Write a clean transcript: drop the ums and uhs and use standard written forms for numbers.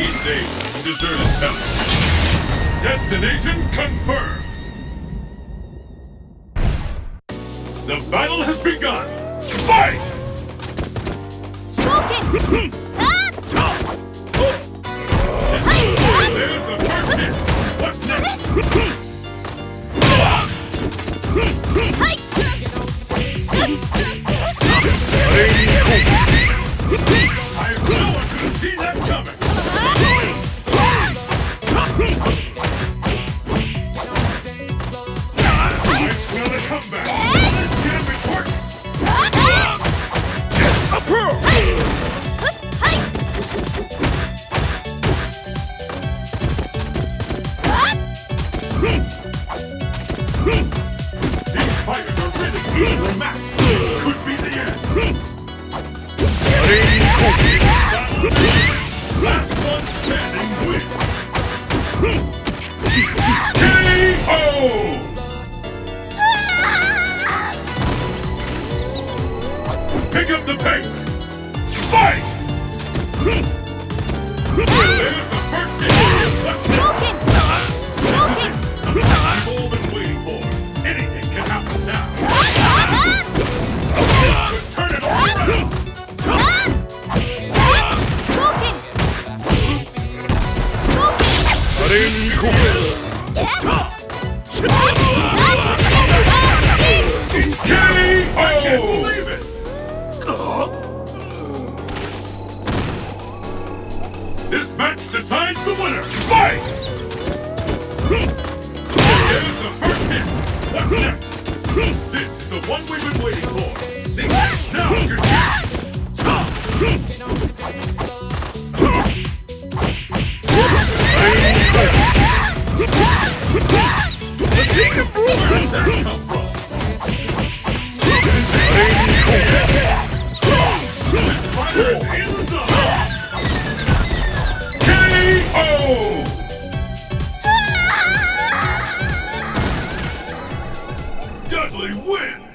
East A, deserted house. Destination confirmed. The battle has begun. Fight! Smoking! There's the first hit. What's next? I know I could see that coming! I smell a comeback! This can't be working! Approved! These fighters are really good for a match! Could be the end! Last one standing wins. KO! Pick up the pace. Fight! There's the first hit. Broken! Broken! Dudley wins!